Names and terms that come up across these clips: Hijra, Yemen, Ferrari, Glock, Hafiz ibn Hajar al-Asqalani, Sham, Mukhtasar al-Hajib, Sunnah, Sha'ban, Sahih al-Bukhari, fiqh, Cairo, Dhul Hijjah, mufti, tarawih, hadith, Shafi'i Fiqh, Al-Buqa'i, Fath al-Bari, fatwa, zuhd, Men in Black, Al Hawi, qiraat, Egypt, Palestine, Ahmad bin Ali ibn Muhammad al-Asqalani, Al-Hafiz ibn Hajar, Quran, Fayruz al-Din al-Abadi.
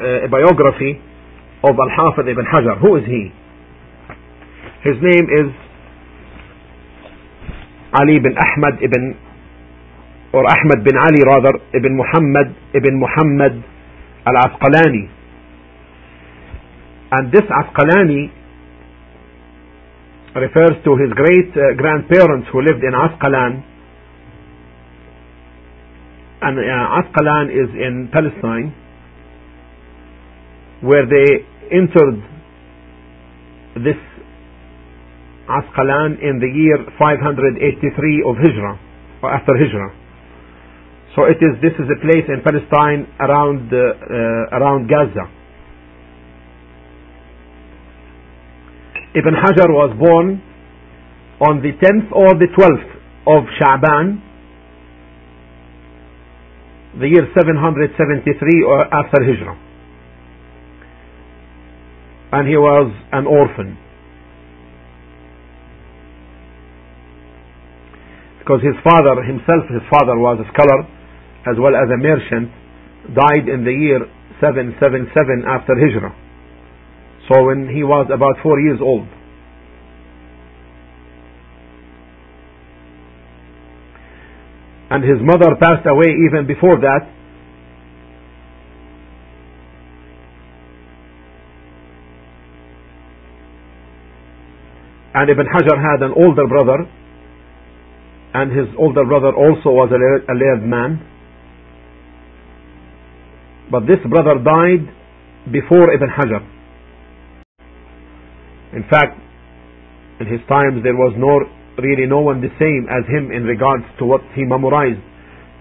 a biography of Al-Hafiz ibn Hajar. Who is he? His name is Ali ibn Ahmad ibn, or Ahmad bin Ali rather, ibn Muhammad al-Asqalani. And this Asqalani refers to his great grandparents who lived in Asqalan. And Asqalan is in Palestine, where they entered this Asqalan in the year 583 of Hijra, or after Hijra. So it is. This is a place in Palestine around Gaza. Ibn Hajar was born on the 10th or the 12th of Sha'ban, the year 773 or after Hijra, and he was an orphan because his father himself, was a scholar as well as a merchant, died in the year 777 after Hijra. So when he was about 4 years old, and his mother passed away even before that, and Ibn Hajar had an older brother, and his older brother also was a learned man, but this brother died before Ibn Hajar. In fact, in his times there was no one the same as him in regards to what he memorized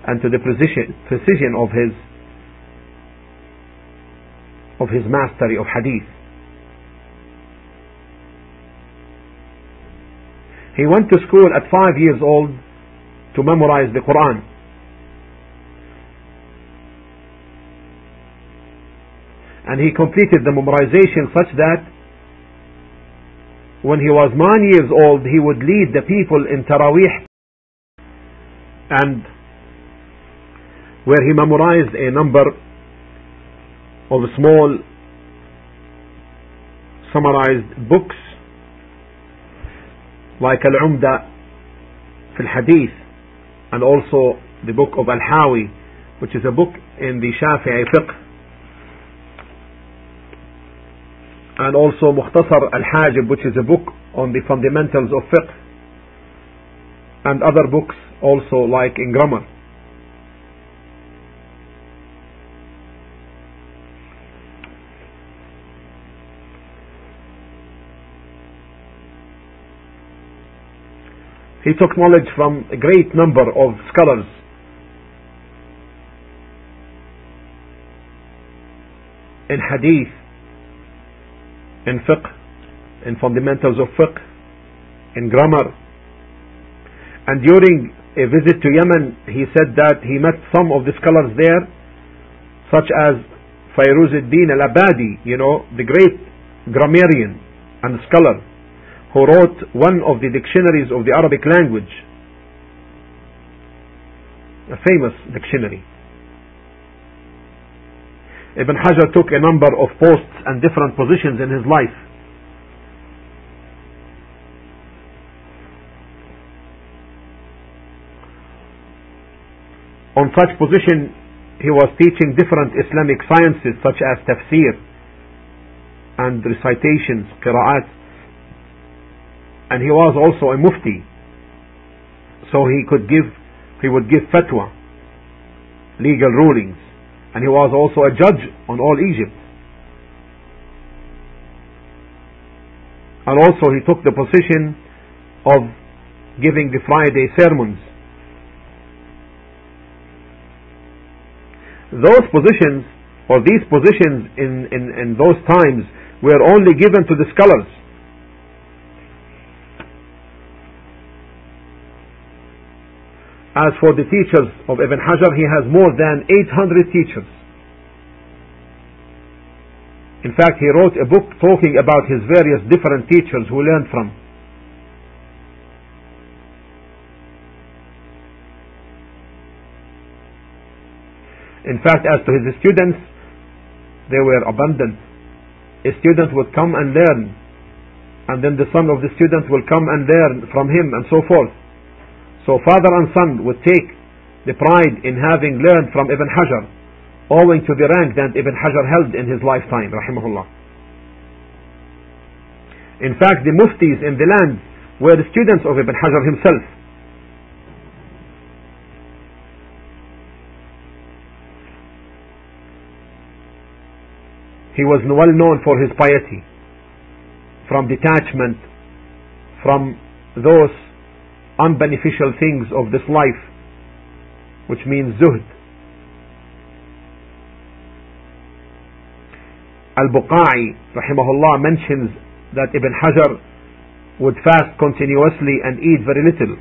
and to the precision of his mastery of hadith. He went to school at 5 years old to memorize the Quran. And he completed the memorization such that when he was 9 years old, he would lead the people in tarawih, and where he memorized a number of small summarized books like Al-Umda fi al-Hadith, and also the book of Al Hawi, which is a book in the Shafi'i Fiqh, and also Mukhtasar al-Hajib, which is a book on the fundamentals of fiqh, and other books also like in grammar. He took knowledge from a great number of scholars, in hadith, in fiqh, in fundamentals of fiqh, in grammar. And during a visit to Yemen, he said that he met some of the scholars there, such as Fayruz al-Din al-Abadi, the great grammarian and scholar who wrote one of the dictionaries of the Arabic language, a famous dictionary. Ibn Hajar took a number of posts and different positions in his life. On such position, he was teaching different Islamic sciences such as tafsir and recitations, qiraat, and he was also a mufti, so he would give fatwa, legal rulings. And he was also a judge on all Egypt. And also he took the position of giving the Friday sermons. Those positions, or these positions in those times, were only given to the scholars. As for the teachers of Ibn Hajar, he has more than 800 teachers. In fact, he wrote a book talking about his various different teachers who learned from. In fact, as to his students, they were abundant. A student would come and learn, and then the son of the student will come and learn from him, and so forth. So father and son would take the pride in having learned from Ibn Hajar, owing to the rank that Ibn Hajar held in his lifetime, rahimahullah. In fact, the muftis in the land were the students of Ibn Hajar himself. He was well known for his piety, from detachment from those unbeneficial things of this life, which means zuhd. Al-Buqa'i rahimahullah mentions that Ibn Hajar would fast continuously and eat very little.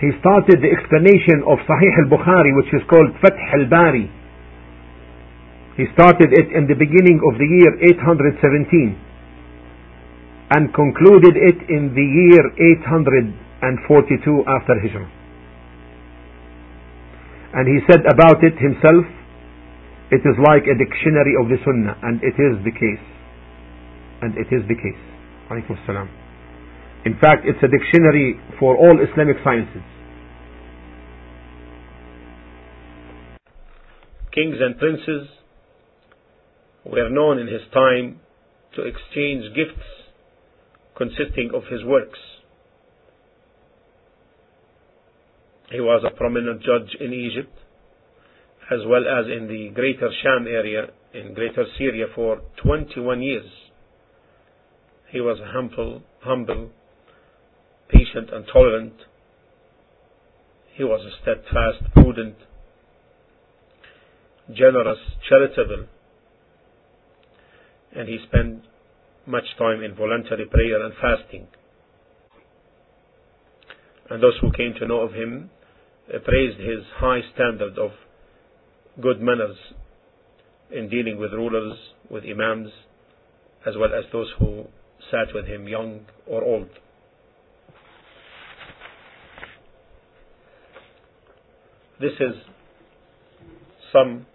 He started the explanation of Sahih al-Bukhari, which is called Fath al-Bari. He started it in the beginning of the year 817 and concluded it in the year 842 after Hijra. And he said about it himself, it is like a dictionary of the Sunnah, and it is the case. And it is the case. Alaykum as-salam. In fact, it's a dictionary for all Islamic sciences. Kings and princes were known in his time to exchange gifts consisting of his works. He was a prominent judge in Egypt, as well as in the greater Sham area, in greater Syria, for 21 years. He was humble, patient and tolerant. He was steadfast, prudent, generous, charitable, and he spent much time in voluntary prayer and fasting. And those who came to know of him praised his high standard of good manners in dealing with rulers, with imams, as well as those who sat with him, young or old. This is some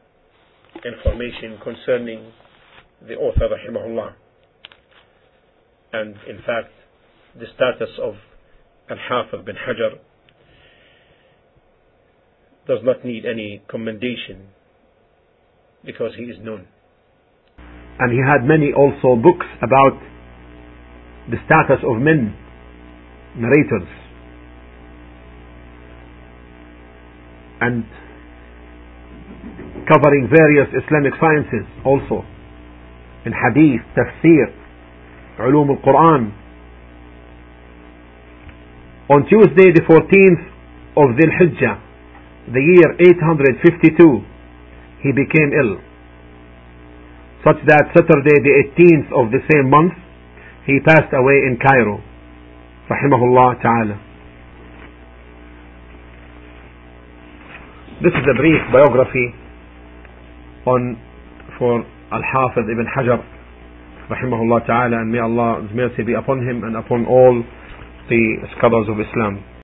information concerning the author rahimahullah, and in fact the status of Al-Hafiz ibn Hajar does not need any commendation, because he is known. And he had many also books about the status of men, narrators. And covering various Islamic sciences also, in hadith, tafsir, ulum al-Quran. On Tuesday the 14th of Dhul Hijjah, the year 852, he became ill, such that Saturday the 18th of the same month he passed away in Cairo, rahimahullah ta'ala. This is a brief biography for Al-Hafiz ibn Hajar rahimahullah ta'ala, and may Allah's mercy be upon him and upon all the scholars of Islam.